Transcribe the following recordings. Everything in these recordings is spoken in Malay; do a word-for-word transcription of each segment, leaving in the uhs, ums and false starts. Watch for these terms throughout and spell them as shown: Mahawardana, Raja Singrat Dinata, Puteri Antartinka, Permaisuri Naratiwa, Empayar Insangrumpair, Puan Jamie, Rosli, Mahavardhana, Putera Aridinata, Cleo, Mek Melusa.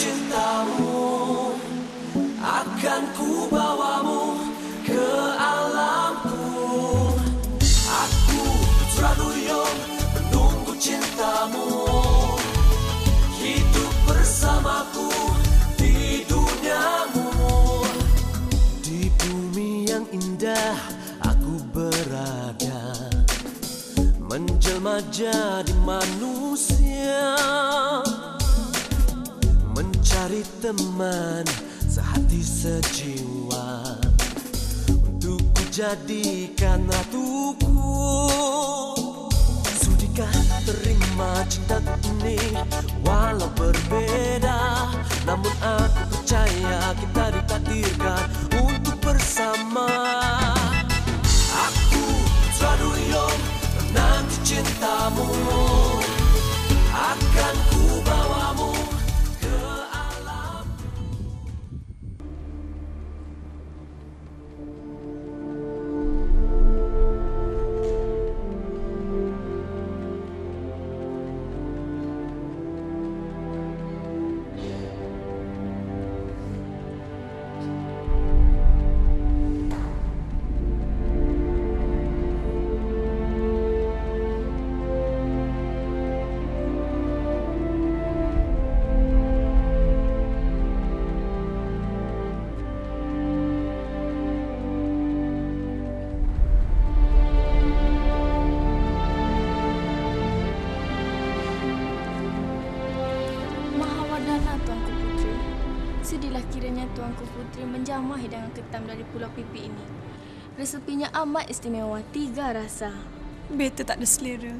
cintamu, akan ku bawamu ke alamku. Aku Putera Duyung menunggu cintamu, hidup bersamaku di duniamu. Di bumi yang indah aku berada, menjelma jadi manusia, mencari teman sehati sejiwa, untuk ku jadikan ratuku. Sudikah terima cinta ini, walau berbeda, namun aku percaya kita ditakdirkan untuk bersama. Aku Putera Duyung menanti cintamu, akan ku bawamu. Sedihlah kiranya Tuanku Puteri menjamah hidangan ketam dari Pulau Pipi ini. Resepinya amat istimewa, tiga rasa. Beta tak ada selera.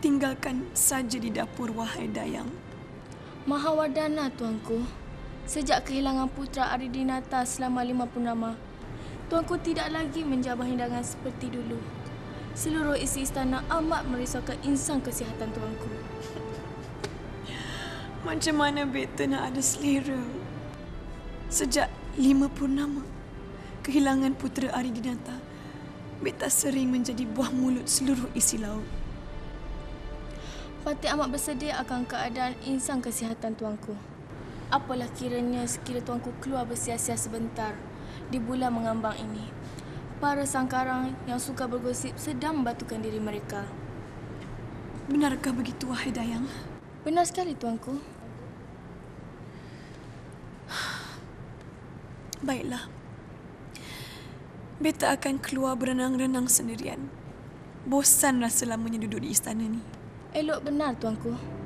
Tinggalkan saja di dapur, wahai Dayang. Mahawardana, Tuanku. Sejak kehilangan Putera Aridinata selama lima purnama, Tuanku tidak lagi menjamah hidangan seperti dulu. Seluruh isi istana amat merisaukan insan kesihatan Tuanku. Macam mana beta nak ada selera? Sejak lima purnama, kehilangan Putera Aridinata, beta sering menjadi buah mulut seluruh isi laut. Patut amat bersedih akan keadaan insan kesihatan Tuanku. Apalah kiranya sekiranya Tuanku keluar bersia-sia sebentar di bulan mengambang ini. Para sangkarang yang suka bergosip sedang membatukan diri mereka. Benarkah begitu, wahai Dayang? Benar sekali, Tuanku. Baiklah. Beta akan keluar berenang-renang sendirian. Bosan rasa lamanya duduk di istana ni. Elok benar, Tuanku.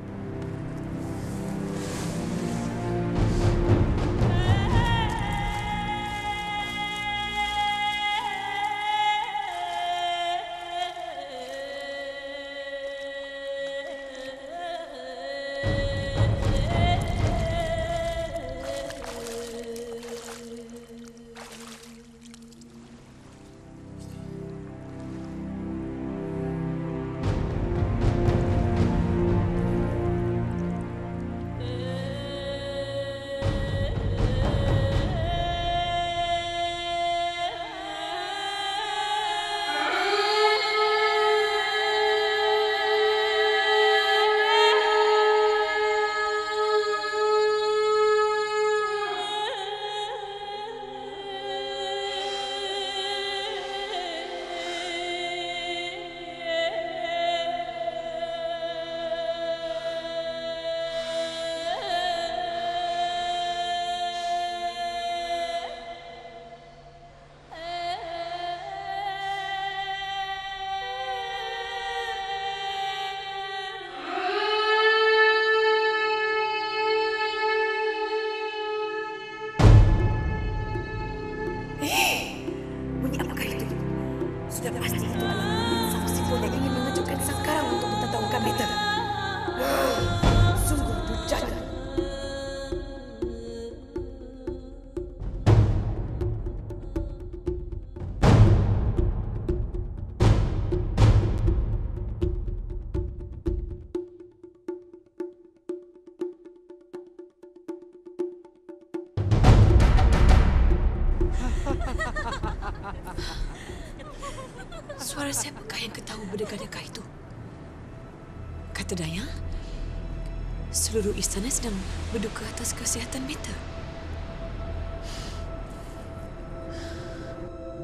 Suara siapakah yang ketahu berdegah-degah itu? Kata Dayang, Seluruh istana sedang berduka atas kesihatan beta.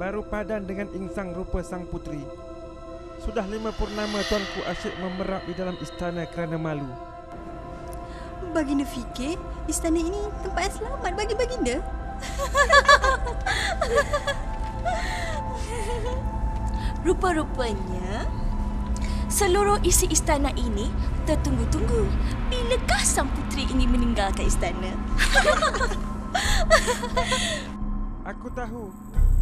Baru padan dengan insang rupa sang puteri. Sudah lima purnama tuanku asyik memerap di dalam istana kerana malu. Baginda fikir istana ini tempat yang selamat bagi baginda. Rupa-rupanya seluruh isi istana ini tertunggu-tunggu. Bilakah sang puteri ini meninggalkan istana? Aku tahu.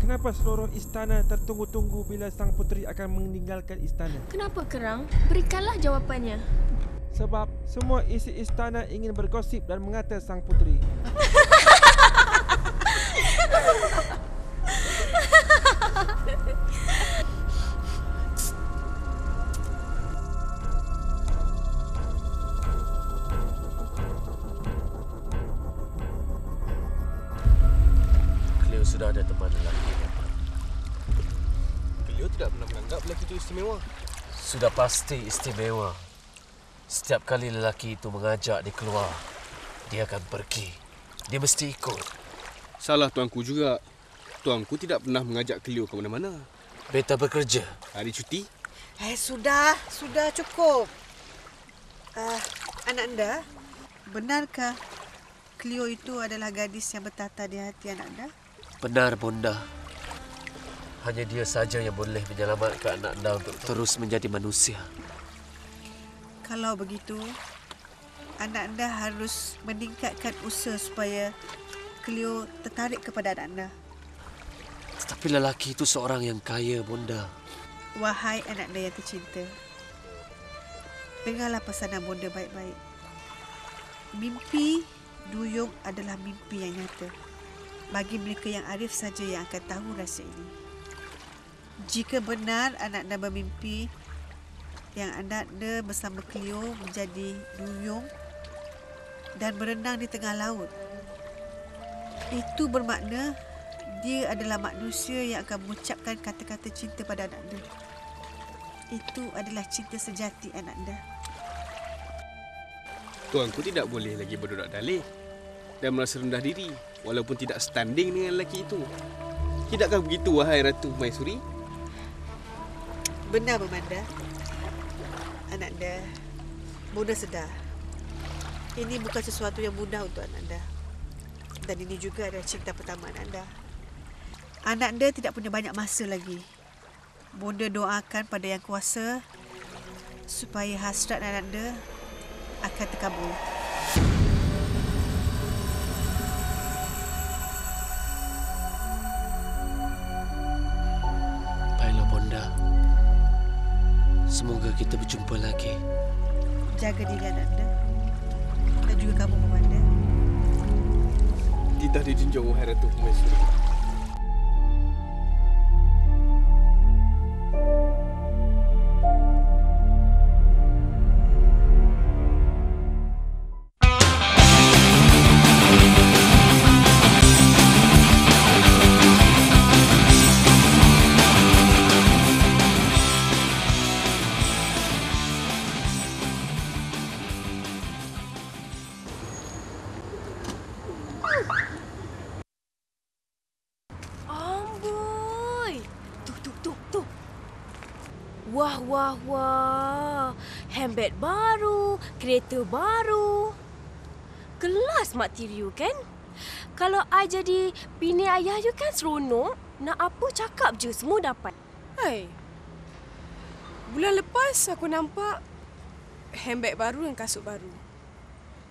Kenapa seluruh istana tertunggu-tunggu bila sang puteri akan meninggalkan istana? Kenapa kerang? Berikanlah jawapannya. Sebab semua isi istana ingin bergosip dan mengata sang puteri. Cleo sudah ada teman lelaki. Cleo tidak pernah menganggap lelaki itu istimewa. Sudah pasti istimewa. Setiap kali lelaki itu mengajak dia keluar, dia akan pergi. Dia mesti ikut. Salah tuanku juga. Tuanku tidak pernah mengajak Cleo ke mana-mana. Beta bekerja. Hari cuti? Eh, sudah. Sudah cukup. Uh, anak anda, benarkah Cleo itu adalah gadis yang bertata di hati anak anda? Benar, Bunda. Hanya dia saja yang boleh menyelamatkan anak anda untuk terus menjadi manusia. Kalau begitu, anak anda harus meningkatkan usaha supaya Cleo tertarik kepada anak anda. Tetapi lelaki itu seorang yang kaya, Bunda. Wahai anak anda yang tercinta, dengarlah pesanan Bunda baik-baik. Mimpi duyung adalah mimpi yang nyata. Bagi mereka yang arif saja yang akan tahu rahsia ini. Jika benar anak anda bermimpi, yang anak anda bersama Cleo menjadi duyung dan berenang di tengah laut. Itu bermakna dia adalah manusia yang akan mengucapkan kata-kata cinta pada anak anda. Itu adalah cinta sejati anak anda. Tuanku tidak boleh lagi berdudak dalih dan merasa rendah diri walaupun tidak standing dengan lelaki itu. Tidakkah begitu, wahai Ratu Maisuri? Benar, Bumanda. Anak anda, Bunda sedar. Ini bukan sesuatu yang mudah untuk anak anda. Dan ini juga adalah cinta pertama anak anda. Anak anda tidak punya banyak masa lagi. Bunda doakan pada Yang Kuasa supaya hasrat anak anda akan terkabul. Baiklah, Bunda. Semoga kita berjumpa lagi. Jaga diri anak anda. Dan juga kamu, Bumanda. Kita dijunjung wahai Ratu Maisuri. Wah, wah, wah. Handbag baru, kereta baru. Kelas mak tiri you, kan? Kalau I jadi bini ayah you kan seronok. Nak apa cakap je, semua dapat. Hai. Bulan lepas aku nampak handbag baru dan kasut baru.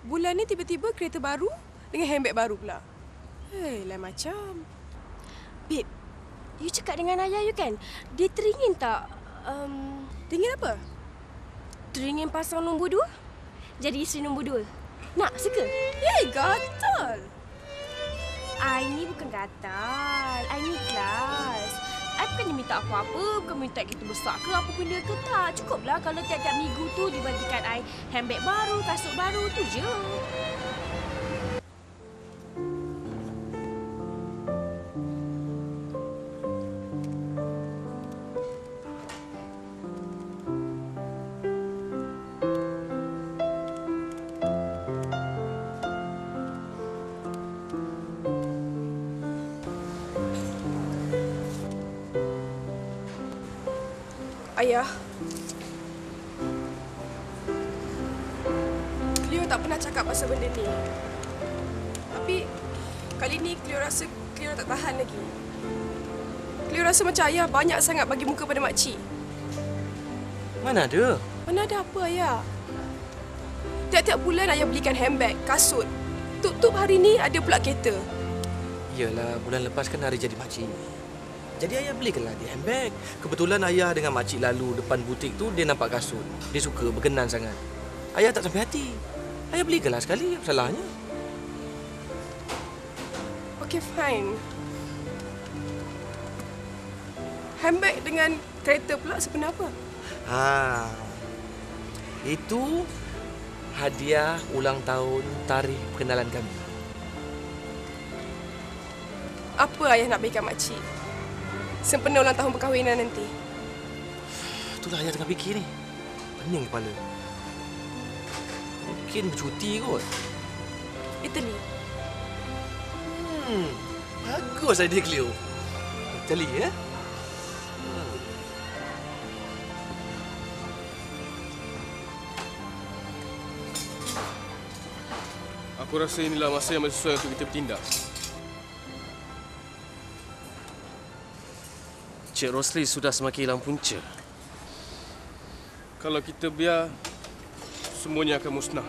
Bulan ni tiba-tiba kereta baru dengan handbag baru pula. Hei, lain macam. Babe, you cakap dengan ayah you kan? Dia teringin tak? Um, teringin apa? Teringin pasang nombor dua? Jadi isteri nombor dua. Nak, suka? Yeay, gatal! I ni bukan gatal. I ni kelas. I bukan minta apa-apa. Bukan minta kita besar ke apa benda ke tak. Cukuplah kalau tiap-tiap minggu tu dibagikan I handbag baru, kasut baru. Tu je. ayah. Cleo tak pernah cakap pasal benda ni. Tapi kali ni Cleo rasa Cleo tak tahan lagi. Cleo rasa macam ayah banyak sangat bagi muka pada makcik. Mana ada? Mana ada apa ayah? Tiap-tiap bulan ayah belikan handbag, kasut. Tutup hari ni ada pula kereta. Iyalah, bulan lepas kan hari jadi makcik. Jadi ayah belikanlah dia handbag. Kebetulan ayah dengan makcik lalu depan butik tu, dia nampak kasut. Dia suka, berkenan sangat. Ayah tak sampai hati. Ayah belikanlah sekali, apa salahnya? Okey, fine. Handbag dengan kereta pula sebenarnya apa? Ha, itu hadiah ulang tahun tarikh perkenalan kami. Apa ayah nak berikan makcik sempena ulang tahun perkahwinan nanti? Itulah ayah tengah fikir ni. Pening kepala. Mungkin bercuti kot. Itali. Hmm, bagus idea Cleo. Itali ya? Aku rasa inilah masa yang sesuai untuk kita bertindak. Cik Rosli sudah semakin hilang punca. Kalau kita biar, semuanya akan musnah.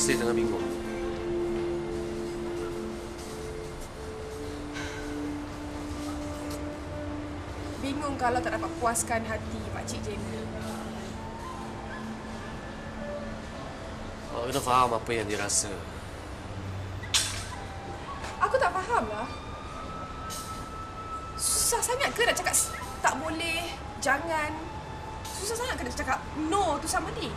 Saya tengah bingung. Bingung kalau tak dapat puaskan hati makcik jendela. Awak kena faham apa yang dirasa. Aku tak faham lah. Susah sangat ke nak cakap tak boleh, jangan? Susah sangat ke nak cakap no tu sama dia?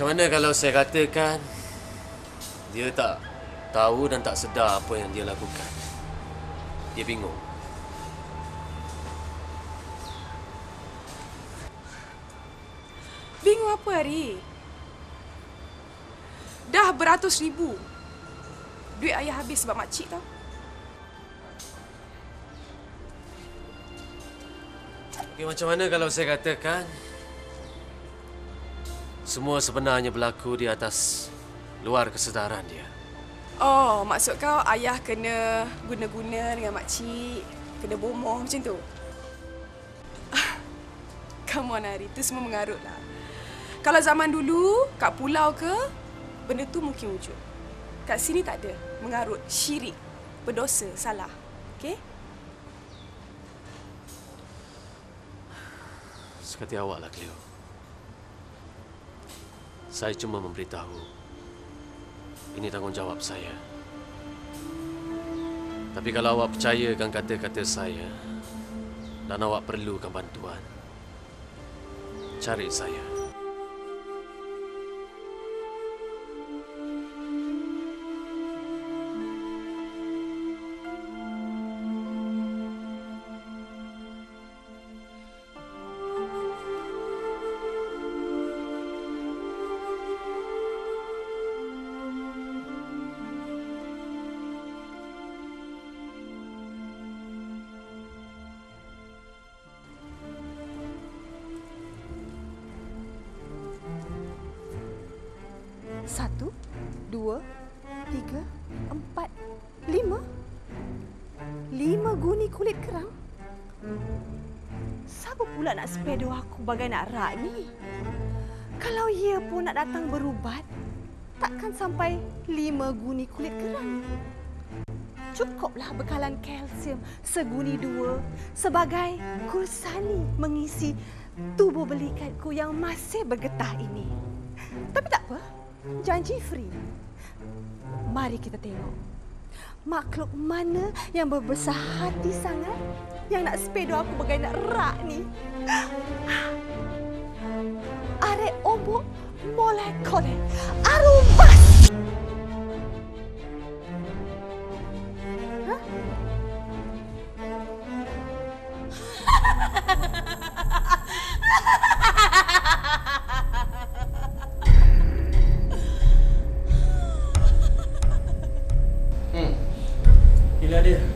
Macam mana kalau saya katakan dia tak tahu dan tak sedar apa yang dia lakukan? Dia bingung. Bingung apa hari? Dah beratus ribu duit ayah habis sebab makcik tau. Okay, macam mana kalau saya katakan semua sebenarnya berlaku di atas luar kesedaran dia? Oh, maksud kau ayah kena guna-guna dengan makcik, kena bomoh macam tu? Come on Ari, itu semua mengarut lah. Kalau zaman dulu, kat pulau ke, benda tu mungkin wujud. Kat sini tak ada, mengarut, syirik, berdosa, salah. Okey? Sekati awak lah Cleo. Saya cuma memberitahu. Ini tanggungjawab saya. Tapi kalau awak percayakan kata-kata saya dan awak perlukan bantuan, cari saya. Satu, dua, tiga, empat, lima. Lima guni kulit kerang? Siapa pula nak spare doa aku bagai nak rak ni? Kalau ia pun nak datang berubat, takkan sampai lima guni kulit kerang. Cukuplah bekalan kalsium seguni dua sebagai kursani mengisi tubuh belikatku yang masih bergetah ini. Tapi tak apa. Janji free. Mari kita tengok makhluk mana yang berbesar hati sangat yang nak spedo aku bagai nak rak ni. Arek obok molek kolek arumbas. Hah?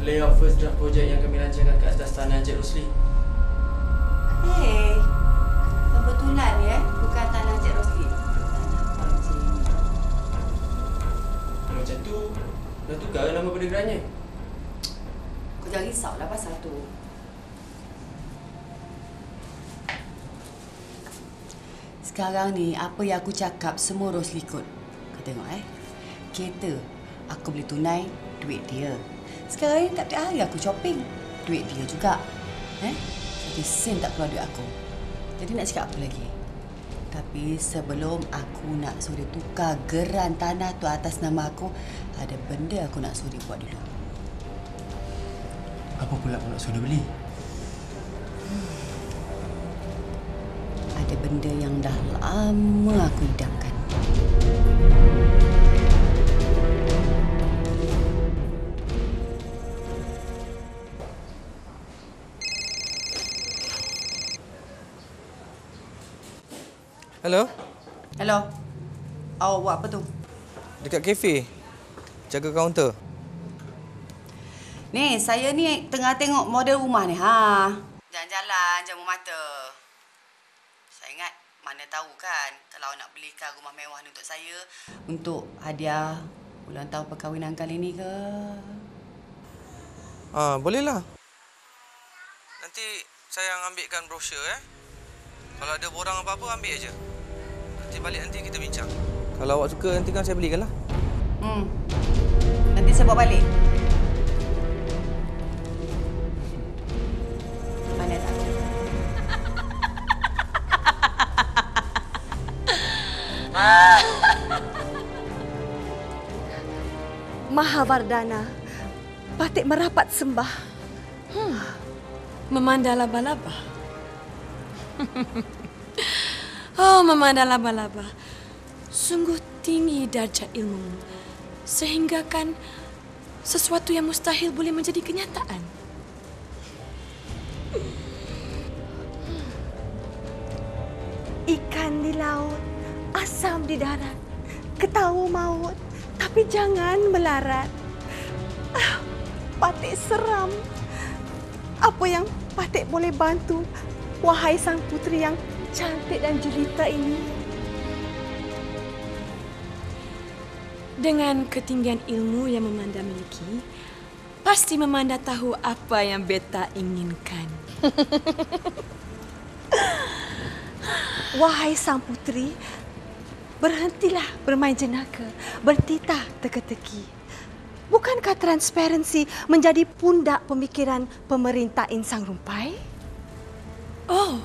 layout first draft projek yang kami rancangan ke atas tanah Encik Rosli. Hei, kebetulan ya, bukan tanah Encik Rosli. Macam tu, dah tukar nama pendegarannya. Kau jangan risaulah pasal tu. Sekarang ni, apa yang aku cakap semua Rosli ikut. Kau tengok eh. Kereta, aku beli tunai, duit dia. Sekarang ni tak tiap hari aku shopping. Duit dia juga. Eh? Satu sen tak keluar duit aku. Jadi nak cakap apa lagi? Tapi sebelum aku nak suruh tukar geran tanah tu atas nama aku, ada benda aku nak suruh buat dulu. Apa pula aku nak suruh beli? Ada benda yang dah lama aku idamkan. Hello? Hello. Awak buat apa tu? Dekat kafe. Jaga kaunter. Ni, saya ni tengah tengok model rumah ni. Ha. Jalan-jalan jamu mata. Saya ingat, mana tahu kan, kalau nak belikan rumah mewah ni untuk saya, untuk hadiah ulang tahun perkahwinan kali ni ke? Ah, bolehlah. Nanti saya ambilkan brosur eh. Kalau ada borang apa-apa, ambil aja. Nanti balik nanti kita bincang. Kalau awak suka, nanti kan saya belikanlah. Hmm. Nanti saya bawa balik. Mana tak? Mahavardhana patik merapat sembah. Hmm. Memandang laba-laba. Oh, memandang laba-laba. Sungguh tinggi darjah ilmu. Sehingga kan sesuatu yang mustahil boleh menjadi kenyataan. Ikan di laut, asam di darat, ketawa maut, tapi jangan melarat. Ah, patik seram. Apa yang patik boleh bantu, wahai sang puteri yang cantik dan jelita ini? Dengan ketinggian ilmu yang Memanda miliki, pasti Memanda tahu apa yang Beta inginkan. Wahai sang puteri, berhentilah bermain jenaka, bertitah teka-teki. Bukankah transparansi menjadi pundak pemikiran pemerintah insang rumpai? Oh,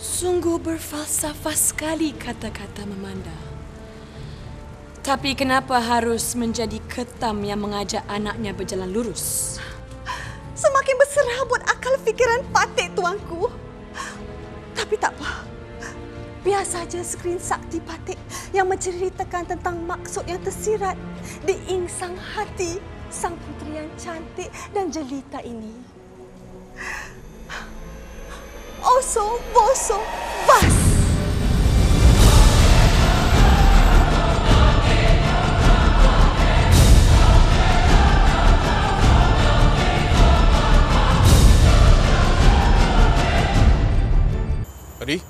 sungguh berfalsafah sekali kata-kata Memanda. Tapi kenapa harus menjadi ketam yang mengajak anaknya berjalan lurus? Semakin berserabut akal fikiran patik, tuanku. Tapi tak apa. Biar saja skrin sakti patik yang menceritakan tentang maksud yang tersirat di insang hati sang puteri yang cantik dan jelita ini. Oso boso bas. Ready?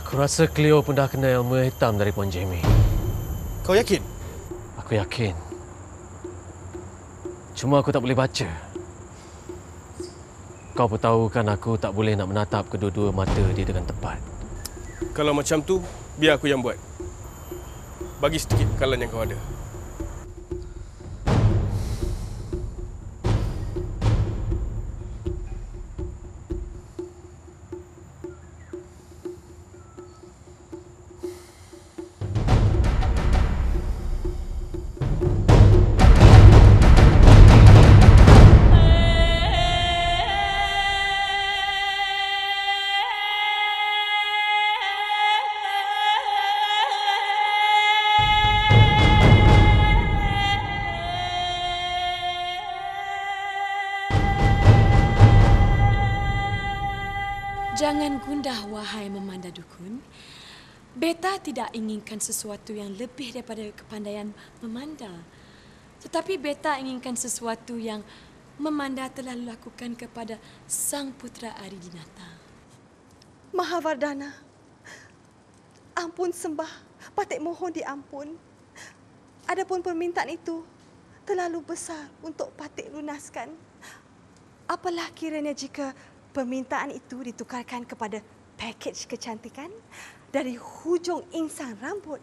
Aku rasa Cleo pun dah kena ilmu hitam dari Puan Jamie. Kau yakin? Aku yakin. Cuma aku tak boleh baca. Kau pun tahu kan aku tak boleh nak menatap kedua-dua mata dia dengan tepat. Kalau macam tu, biar aku yang buat. Bagi sedikit kalan yang kau ada. Jangan gundah, wahai Memanda Dukun. Beta tidak inginkan sesuatu yang lebih daripada kepandaian Memanda. Tetapi Beta inginkan sesuatu yang Memanda telah lakukan kepada Sang Putera Aridinata. Mahavardhana, ampun sembah, patik mohon diampun. Adapun permintaan itu terlalu besar untuk patik lunaskan. Apalah kiranya jika permintaan itu ditukarkan kepada pakej kecantikan dari hujung insang rambut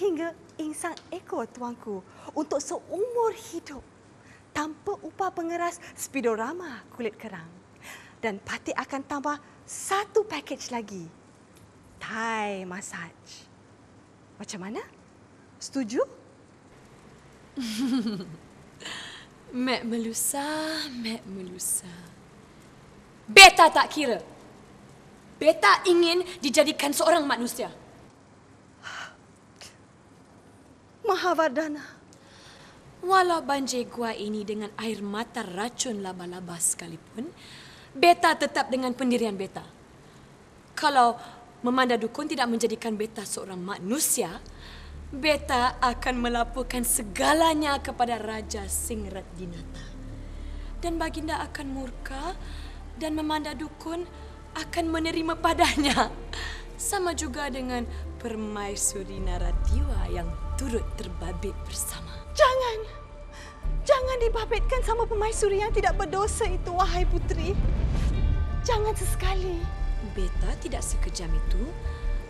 hingga insang ekor tuanku untuk seumur hidup tanpa upah pengeras spidorama kulit kerang. Dan patik akan tambah satu pakej lagi, Thai massage. Macam mana? Setuju? Mek Melusa, Mek Melusa. Beta tak kira. Beta ingin dijadikan seorang manusia. Mahavardhana. Walau banjir gua ini dengan air mata racun laba-laba sekalipun, Beta tetap dengan pendirian Beta. Kalau Memanda Dukun tidak menjadikan Beta seorang manusia, Beta akan melaporkan segalanya kepada Raja Singrat Dinata. Dan Baginda akan murka dan Memanda Dukun akan menerima padanya. Sama juga dengan Permaisuri Naratiwa yang turut terbabit bersama. Jangan! Jangan dibabitkan sama Permaisuri yang tidak berdosa itu, wahai puteri. Jangan sesekali. Beta tidak sekejam itu.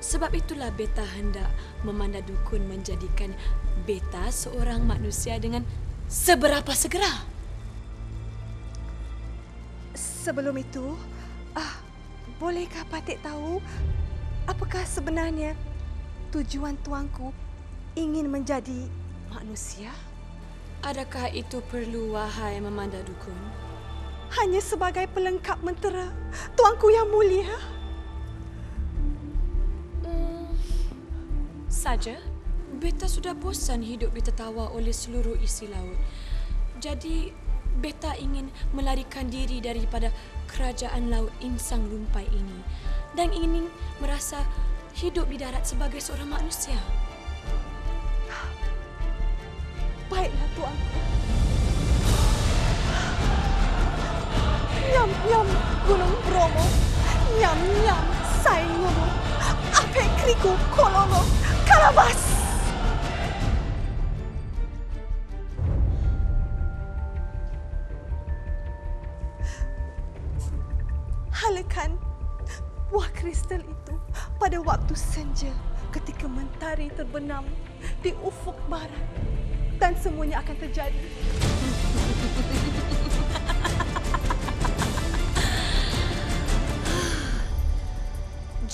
Sebab itulah Beta hendak Memanda Dukun menjadikan Beta seorang manusia dengan seberapa segera. Sebelum itu, ah, bolehkah patik tahu apakah sebenarnya tujuan tuanku ingin menjadi manusia? Adakah itu perlu, wahai Memanda Dukun? Hanya sebagai pelengkap mentera, tuanku yang mulia. Saja, Beta sudah bosan hidup ditertawa oleh seluruh isi laut. Jadi, Beta ingin melarikan diri daripada kerajaan laut insang lumpai ini dan ingin merasa hidup di darat sebagai seorang manusia. Baiklah, tuanku. Nyam-nyam Gunung Bromo, nyam-nyam Saingulu, Apek Kriku Kololo. Kalabas! Halakan buah kristal itu pada waktu senja ketika mentari terbenam di ufuk barat dan semuanya akan terjadi.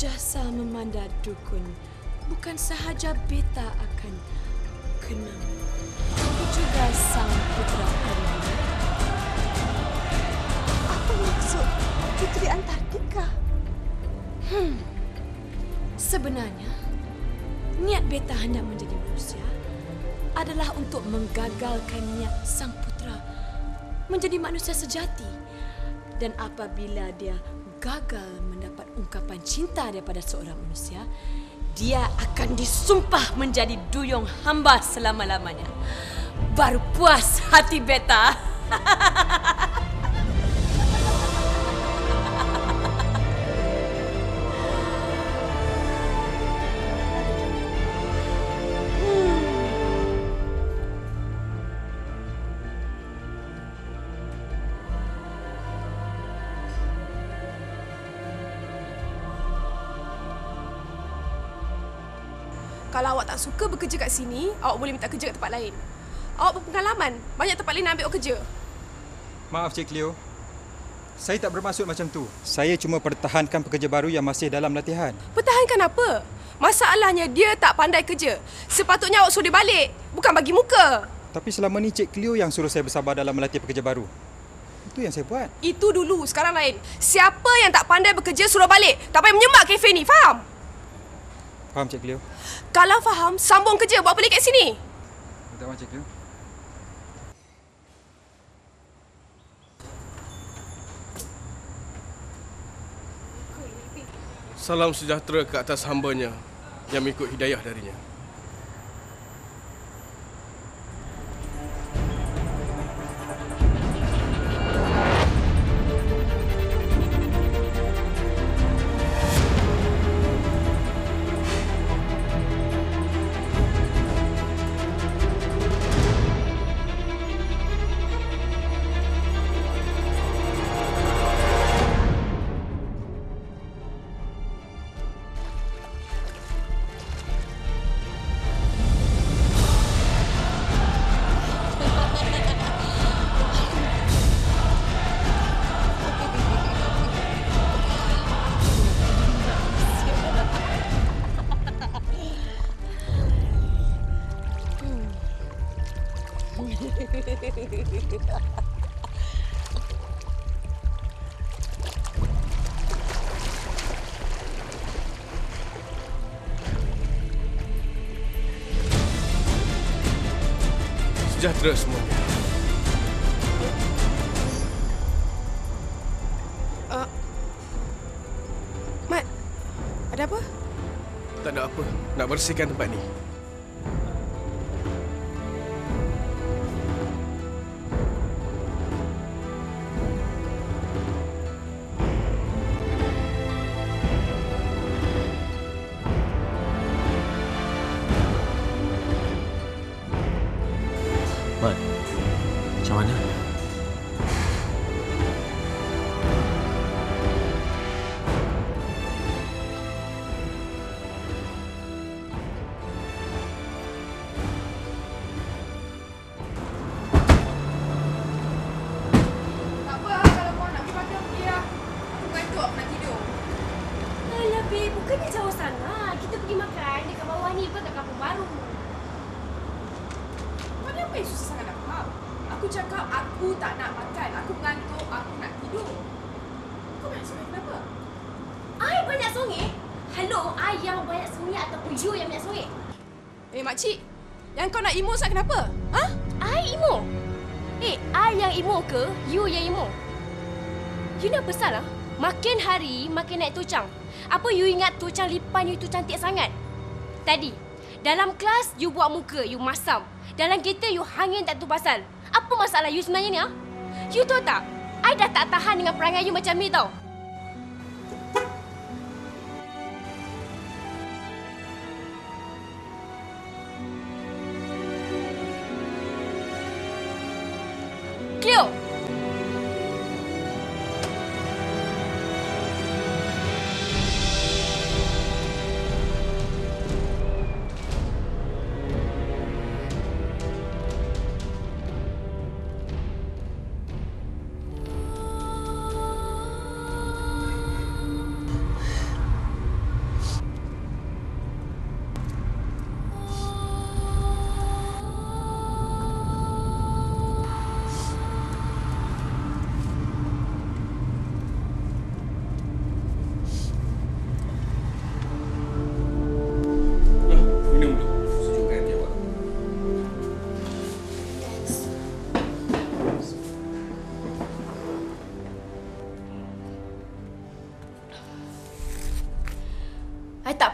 Jasa Memanda Dukun bukan sahaja Beta akan kenang, tapi juga Sang Putera Aridinata. Apa maksud Puteri Antartika? Hmm. Sebenarnya, niat Beta hendak menjadi manusia adalah untuk menggagalkan niat Sang Putera menjadi manusia sejati. Dan apabila dia gagal mendapat ungkapan cinta daripada seorang manusia, dia akan disumpah menjadi duyung hamba selama-lamanya. Baru puas hati Beta. Kalau awak tak suka bekerja kat sini, awak boleh minta kerja kat tempat lain. Awak berpengalaman. Banyak tempat lain nak ambil awak kerja. Maaf, Cik Leo. Saya tak bermaksud macam tu. Saya cuma pertahankan pekerja baru yang masih dalam latihan. Pertahankan apa? Masalahnya dia tak pandai kerja. Sepatutnya awak suruh dia balik. Bukan bagi muka. Tapi selama ni Cik Leo yang suruh saya bersabar dalam melatih pekerja baru. Itu yang saya buat. Itu dulu. Sekarang lain. Siapa yang tak pandai bekerja suruh balik. Tak payah menyemak kafe ni. Faham? Faham, Cik Leo? Kalau faham, sambung kerja. Buat apa lagi kat sini? Minta maaf, Cik Leo. Salam sejahtera ke atas hambanya. yang mengikut hidayah darinya. Sejahtera semuanya. Uh, Mat, ada apa? Tak ada apa. Nak bersihkan tempat ni. Imo sangat kenapa? Ha? I imo? Eh, I yang imo ke? You yang imo? You nak besar lah. Makin hari, makin naik tucang. Apa you ingat tucang lipan you tu cantik sangat? Tadi, dalam kelas, you buat muka, you masam. Dalam kereta, you hangin tak tu pasal. Apa masalah you sebenarnya ni, ha? You tahu tak? I dah tak tahan dengan perangai you macam ni tau.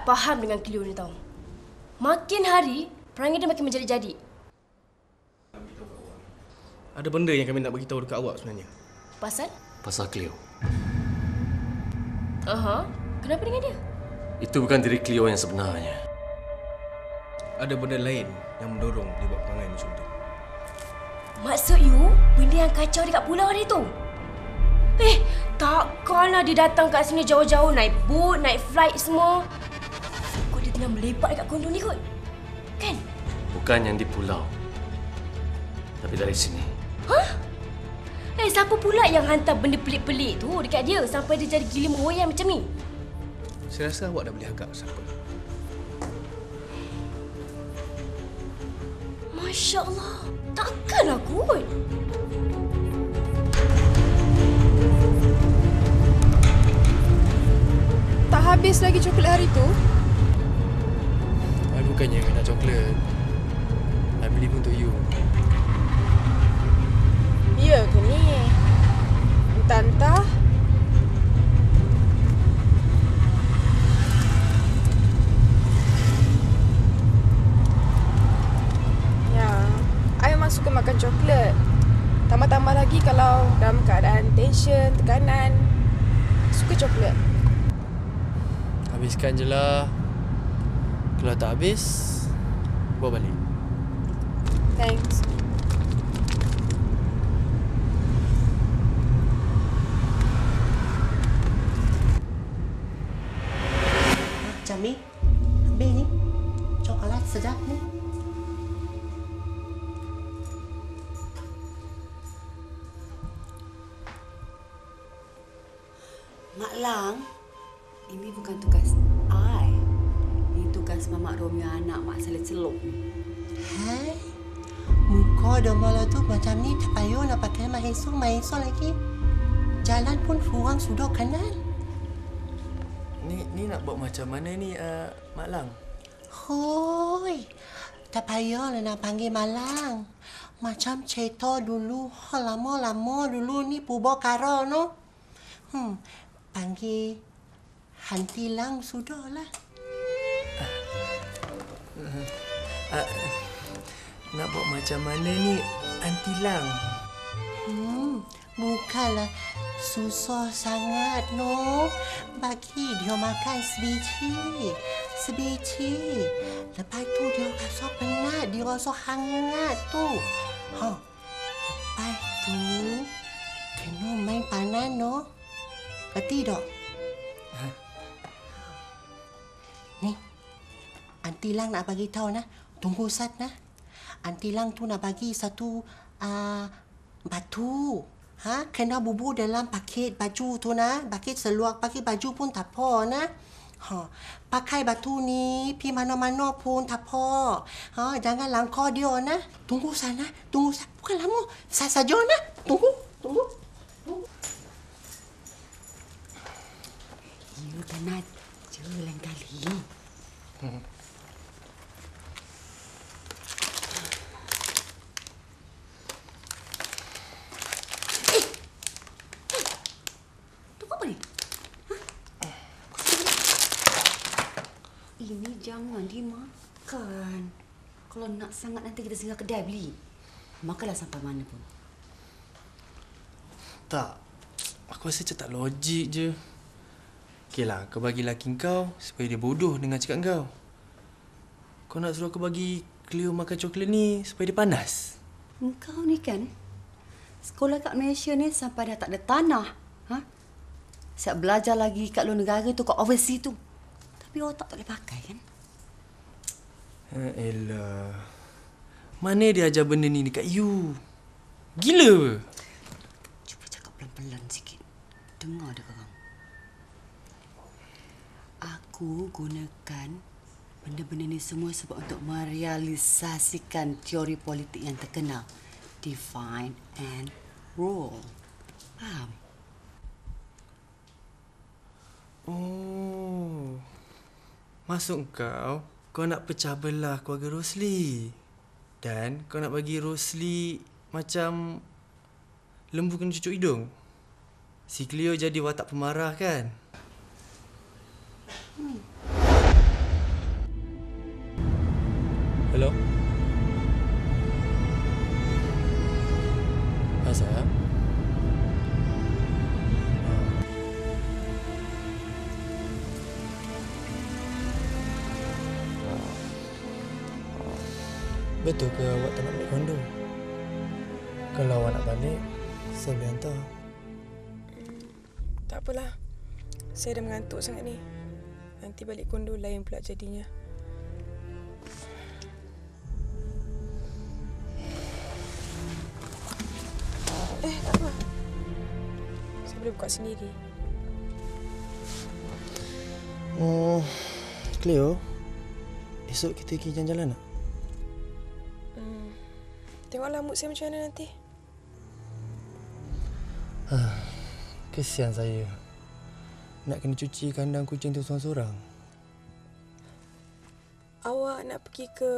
Faham dengan Cleo ni tau. Makin hari, perangai dia makin menjadi-jadi. Ada benda yang kami nak beritahu dekat awak sebenarnya. Pasal? Pasal Cleo. Aha, uh-huh. Kenapa dengan dia? Itu bukan diri Cleo yang sebenarnya. Ada benda lain yang mendorong dia buat perangai macam tu. Maksud you, benda yang kacau dekat pulau hari tu? Eh, takkanlah dia datang kat sini jauh-jauh, naik boat, naik flight semua. Nak melepak dekat kondo ni kot. Kan? Bukan yang di pulau. Tapi dari sini. Hah? Eh, siapa pula yang hantar benda pelik-pelik tu dekat dia sampai dia jadi gila mengoyak macam ni? Saya rasa awak dah boleh agak siapa. Masya Allah. Takkanlah kot. Tak habis lagi coklat hari tu? Bukannya nak coklat. I beli pun untuk you. Ya ke ni? Entah-entah. tambah lagi kalau dalam keadaan tension, tekanan. Suka coklat. Habiskan je lah. Kalau tak habis, bawa balik. Thanks. Macam ni, ambil ni. Coklat sedap ni. Mak Lang, ini bukan tugas I. Ini tugas Mamak Rom yang anak Mak Saleh celup ni. Hai? Muka domala tu macam ni, tak payah nak pakai mahesol-mahesol lagi. Jalan pun orang sudah kenal. Ni, ni nak buat macam mana ni, uh, Mak Lang? Hoi, tak payahlah nak panggil Mak Lang. Macam cerita dulu, lama-lama dulu ni puba kara, no? Hmm, panggil Hanti Lang sudah lah. Uh, uh, uh, nak buat macam mana ni, Hanti Lang? Hmm, bukanlah. Susah sangat, no. Bagi dia makan sebiji. Sebiji. Lepas tu dia rasa penat, dia rasa hangat tu. Ha. Lepas tu, kena main panan, no. Kerti tak? Ha. Ni, Hanti Lang nak bagi tahu nah. Tunggu sat nah. Hanti Lang tu nak bagi satu uh, batu. Ha, kena bubur dalam paket baju tu nak. Paket seluar, paket baju pun tak apa nak. Ha, pakai batu ni, pi mana-mana pun tak apa. Ha, jangan langkau dia nak. Tunggu sana, tunggu sana. Bukan lama. Saya saja nak. Tunggu, tunggu. Tunggu. You kena jalan kali. Hmm. Ini jangan dimakan. Kalau nak sangat nanti kita singgah kedai beli. Makanlah sampai mana pun. Tak. Aku rasa macam tak logik je. Okeylah, kau bagi laki kau supaya dia bodoh dengan cakap kau. Kau nak suruh aku bagi Cleo makan coklat ni supaya dia panas. Engkau ni kan, sekolah kat Malaysia ni sampai dah tak ada tanah. Ha? Siap belajar lagi kat luar negara tu, kat overseas tu. Tapi otak tak boleh pakai, kan? Elah. Mana dia ajar benda ni dekat you? Gila! Cuba cakap pelan-pelan sikit. Dengar dia korang. Aku gunakan benda-benda ni semua sebab untuk merealisasikan teori politik yang terkenal. Define and rule. Faham? Oh... Masuk kau, kau nak pecah belah keluarga Rosli. Dan kau nak bagi Rosli macam lembu kena cucuk hidung. Si Cleo jadi watak pemarah, kan? Hmm. Hello? Ha, sayang? Betul ke awak tak nak balik kondo? Kalau awak nak balik, saya boleh hantar. Hmm, tak apalah. Saya dah mengantuk sangat ni. Nanti balik kondo lain pula jadinya. Eh, tak apa. Saya boleh buka sendiri. Oh, Cleo. Esok kita pergi jalan-jalan tak? Tengoklah mood saya macam mana nanti. Kesian saya. Nak kena cuci kandang kucing tu seorang-seorang. Awak nak pergi ke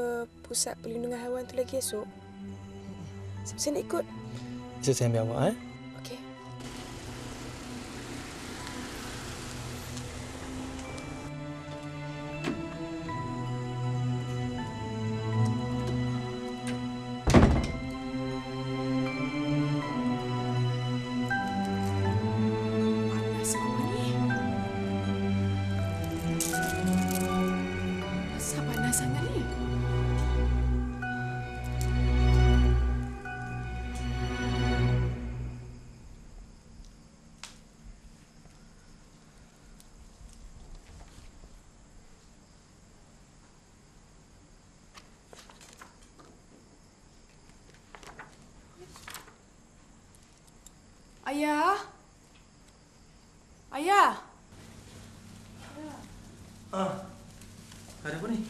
pusat perlindungan haiwan tu lagi esok? Sebab saya nak ikut. Esok saya ambil awak, eh? Okey. Ayah? Ayah? Ayah. Ah, ada apa ni?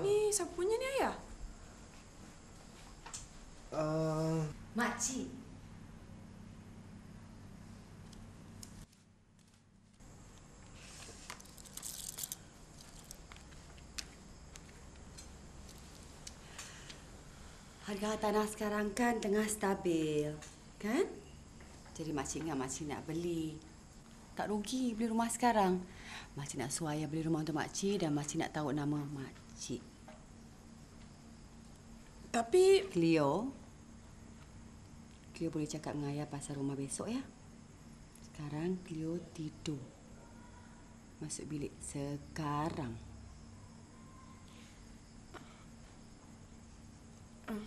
Ni sapunya ni, Ayah? Uh... Makcik. Harga tanah sekarang kan tengah stabil, kan? Jadi makcik ingat makcik nak beli. Tak rugi beli rumah sekarang. Makcik nak suruh ayah beli rumah untuk makcik dan makcik nak tahu nama makcik. Tapi... Cleo. Cleo boleh cakap dengan ayah pasal rumah besok, ya? Sekarang Cleo tidur. Masuk bilik sekarang. Uh.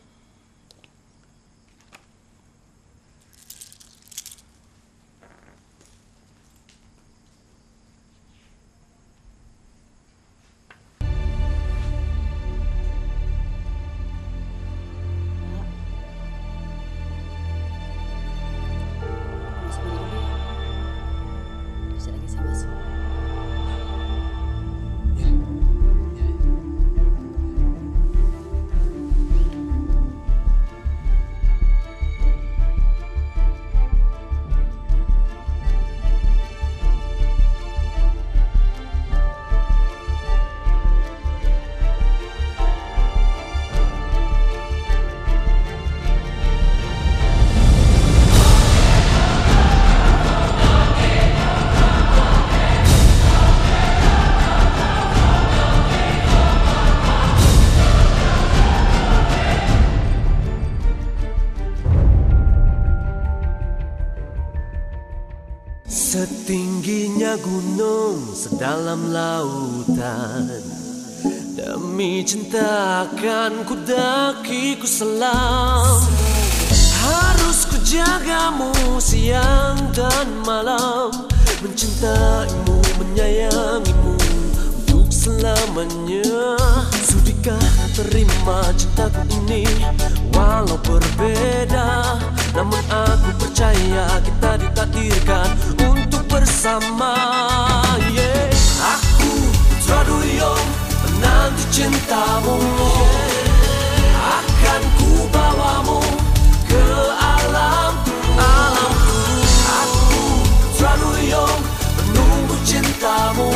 Setingginya gunung, sedalam lautan, demi cinta akan ku daki ku selam. Harus ku jagamu siang dan malam, mencintaimu, menyayangimu untuk selamanya. Sudikah terima cintaku ini, walau berbeda, namun aku percaya kita ditakdirkan bersama, yeah. Aku Putera Duyung, menanti cintamu, yeah. Akan ku bawamu ke alamku, alamku. Aku Putera Duyung, menunggu cintamu,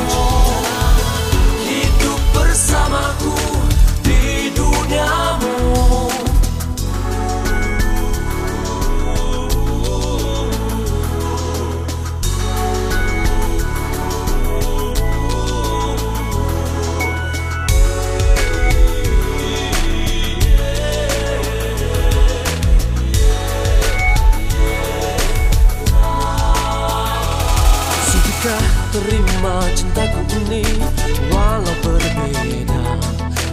hidup bersamaku di duniamu. Terima cintaku ini, walau berbeda,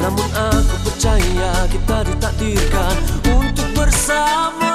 namun aku percaya kita ditakdirkan untuk bersama.